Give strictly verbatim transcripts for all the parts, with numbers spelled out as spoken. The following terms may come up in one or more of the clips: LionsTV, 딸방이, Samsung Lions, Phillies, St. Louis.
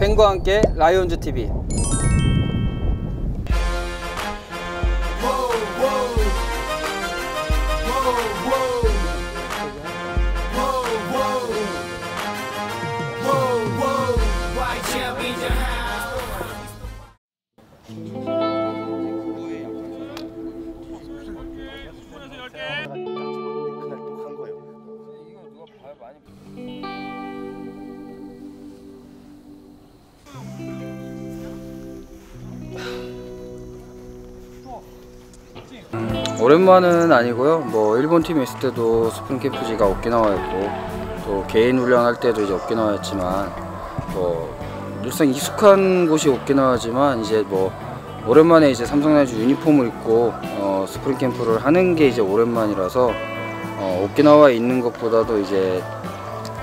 팬과 함께 라이온즈티비. 오랜만은 아니고요. 뭐 일본 팀에 있을 때도 스프링 캠프지가 오키나와였고, 또 개인 훈련할 때도 이제 오키나와였지만, 뭐 늘상 익숙한 곳이 오키나와지만 이제 뭐 오랜만에 이제 삼성 라이온즈 유니폼을 입고 어 스프링 캠프를 하는 게 이제 오랜만이라서 어 오키나와에 있는 것보다도 이제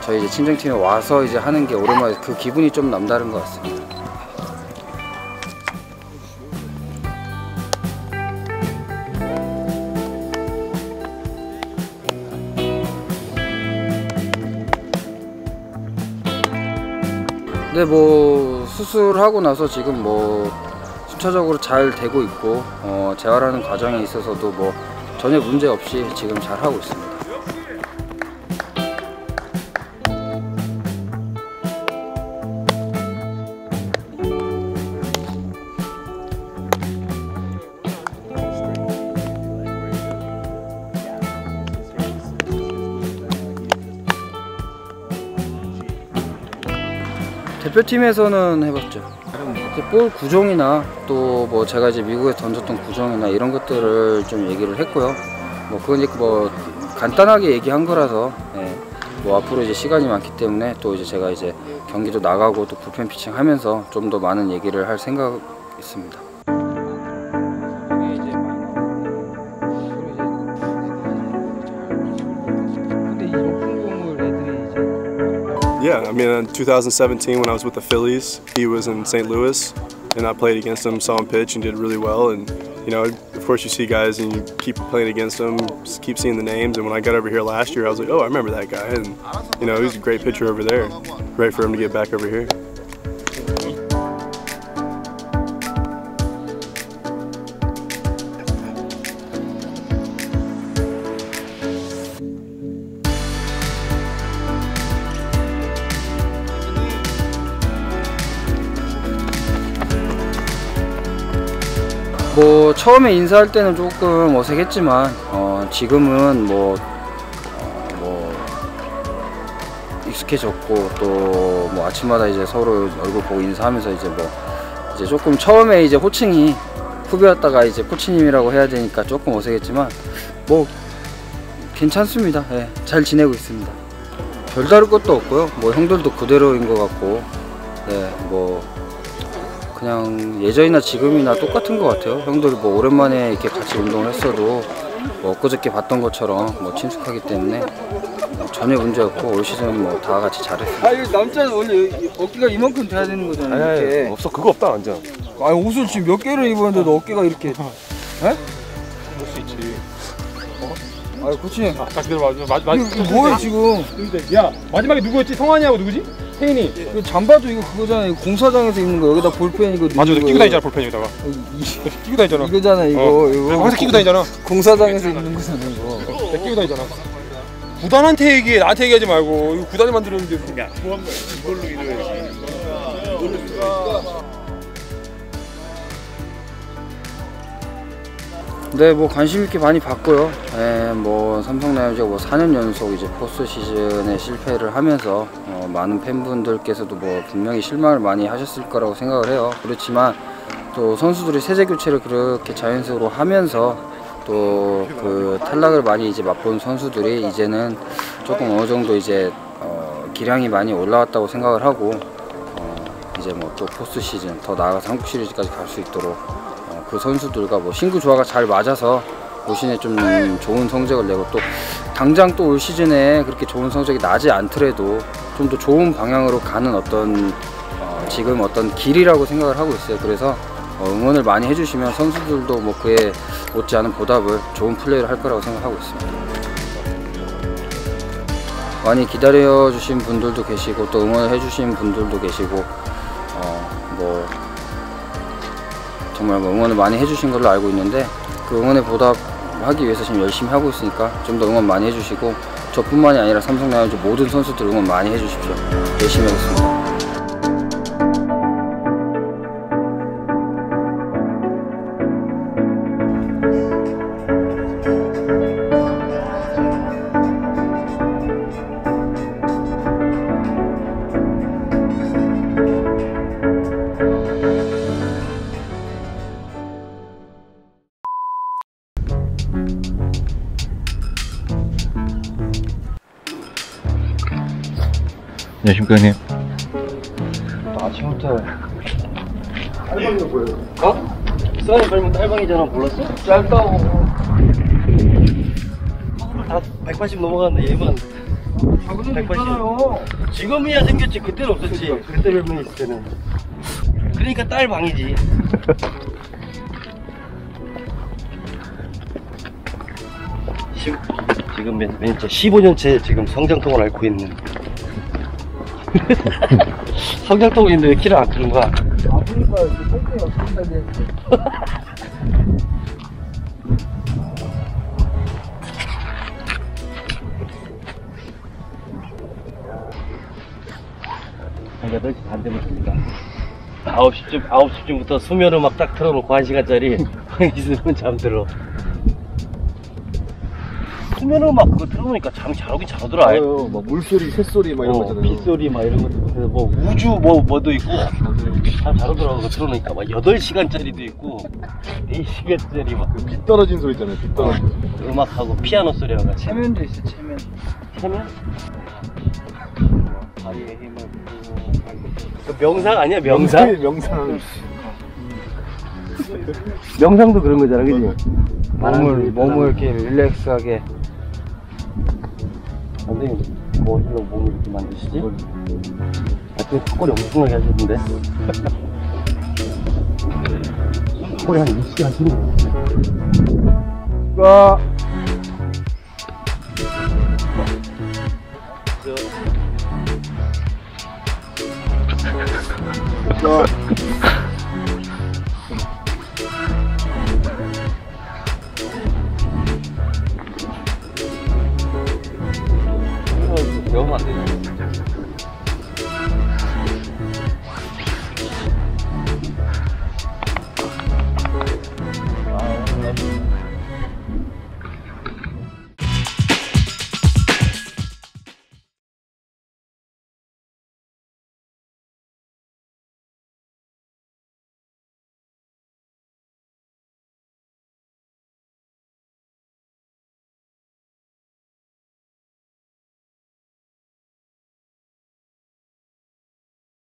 저희 이제 친정팀에 와서 이제 하는 게 오랜만에 그 기분이 좀 남다른 것 같습니다. 근데 뭐 수술하고 나서 지금 뭐 순차적으로 잘 되고 있고, 어 재활하는 과정에 있어서도 뭐 전혀 문제 없이 지금 잘 하고 있습니다. 대표팀에서는 해봤죠. 볼 구종이나 또 뭐 제가 이제 미국에 던졌던 구종이나 이런 것들을 좀 얘기를 했고요. 뭐 그건 이제 뭐 간단하게 얘기한 거라서, 예. 뭐 앞으로 이제 시간이 많기 때문에 또 이제 제가 이제 경기도 나가고 또 불펜 피칭하면서 좀 더 많은 얘기를 할 생각 있습니다. Yeah, I mean, in two thousand seventeen when I was with the Phillies, he was in Saint Louis, and I played against him, saw him pitch, and did really well. And you know, of course, you see guys, and you keep playing against them, just keep seeing the names. And when I got over here last year, I was like, oh, I remember that guy, and you know, he's a great pitcher over there. Great for him to get back over here. 뭐 처음에 인사할 때는 조금 어색했지만 어 지금은 뭐, 어 뭐 익숙해졌고, 또 뭐 아침마다 이제 서로 얼굴 보고 인사하면서 이제 뭐 이제 조금 처음에 이제 호칭이 후배였다가 이제 코치님이라고 해야 되니까 조금 어색했지만 뭐 괜찮습니다. 예, 잘 지내고 있습니다. 별다를 것도 없고요. 뭐 형들도 그대로인 것 같고, 네, 뭐 그냥 예전이나 지금이나 똑같은 것 같아요. 형들 뭐 오랜만에 이렇게 같이 운동을 했어도 뭐 엊그저께 봤던 것처럼 뭐 친숙하기 때문에 전혀 문제 없고, 올 시즌 뭐 다 같이 잘했어요. 아, 이 남자는 원래 어깨가 이만큼 돼야 되는 거잖아요. 아니, 이렇게. 아니, 없어. 그거 없다 완전. 아니, 옷을 지금 몇 개를 입었는데도 어깨가 이렇게. 에? 그럴 수 있지. 어? 아니, 코치님. 아, 딱 들어봐. 마, 마, 이거, 이거 뭐야 지금? 야, 마지막에 누구였지? 성환이하고 누구지? 혜인이. 예. 잠바도 이거 그거잖아. 이거 공사장에서 입는 거. 여기다 볼펜 이거. 맞아, 끼고 다니잖아. 볼펜에다가. 끼고 다니잖아. 이거잖아 이거. 어. 이거. 항상 끼고 다니잖아. 공사장에서 입는 거잖아 이거. 내가 끼고 다니잖아. 구단한테 얘기해. 나한테 얘기하지 말고. 이거 구단이 만들었는데. 야, 좋아한 거야. 이걸로 이뤄야지. 이걸로 이뤄야지. 네, 뭐 관심 있게 많이 봤고요. 네, 뭐 삼성 라이온즈가 뭐 사 년 연속 이제 포스트 시즌에 실패를 하면서 어, 많은 팬분들께서도 뭐 분명히 실망을 많이 하셨을 거라고 생각을 해요. 그렇지만 또 선수들이 세제 교체를 그렇게 자연스러워 하면서 또 그 탈락을 많이 이제 맛본 선수들이 이제는 조금 어느 정도 이제 어, 기량이 많이 올라왔다고 생각을 하고, 어, 이제 뭐 또 포스트 시즌 더 나아가서 한국 시리즈까지 갈 수 있도록. 그 선수들과 뭐 신구 조화가 잘 맞아서 올 시즌에 좀 좋은 성적을 내고, 또 당장 또 올 시즌에 그렇게 좋은 성적이 나지 않더라도 좀 더 좋은 방향으로 가는 어떤 어 지금 어떤 길이라고 생각을 하고 있어요. 그래서 어 응원을 많이 해주시면 선수들도 뭐 그에 못지않은 보답을, 좋은 플레이를 할 거라고 생각하고 있습니다. 많이 기다려주신 분들도 계시고, 또 응원을 해주신 분들도 계시고, 뭐 정말 뭐 응원을 많이 해주신 걸로 알고 있는데, 그 응원에 보답하기 위해서 지금 열심히 하고 있으니까 좀 더 응원 많이 해주시고, 저뿐만이 아니라 삼성 라이온즈 모든 선수들 응원 많이 해주십시오. 열심히 하겠습니다. 안녕하십니까 형님. 아침부터 딸방이 뭐예요? 어? 사인 걸면 딸방이잖아. 몰랐어? 짧다고. 다 백팔십 넘어갔는데 얘만 백팔십. 있잖아요. 지금이야 생겼지. 그때는 없었지. 그러니까, 그때 별명이 있을 때는. 그러니까 딸방이지. 지금, 지금 매니저 십오 년째 지금 성장통을 앓고 있는. 성장통이 있는데 키를 안 크는 거야. 아, 그러니까 성장이 없으니까 이제. 한 여덟 시 반 되면 됩니다. 아홉 시쯤, 아홉 시쯤부터 수면을 막 딱 틀어놓고 한 시간짜리 있으면 잠들어. 수면은 막 그거 들어보니까 잠이 잘 오긴 잘 오더라. 아유, 막 물소리, 새소리 막 이런 어, 거잖아요. 빗소리 막 이런 것도 뭐 우주 뭐 뭐도 있고 잠 잘 오더라고. 그거 들어보니까 막 여덟 시간짜리도 있고 네 시간짜리 막 빗 떨어진 소리 있잖아요. 빗 떨어진 어, 소리. 음악하고 피아노 소리하고 같이. 체면도 있어. 체면. 체면? 다리에 힘을 주고. 명상 아니야? 명상? 명상. 명상도 그런 거잖아. 그치? 몸을, 몸을 이렇게 릴렉스하게. 선생님, 뭐 하시려고 몸을 이렇게 만드시지? 하여튼 턱걸이 엄청나게 하시던데? 턱걸이 한 이십 개 하시는 거. 와. 너무 안 되죠.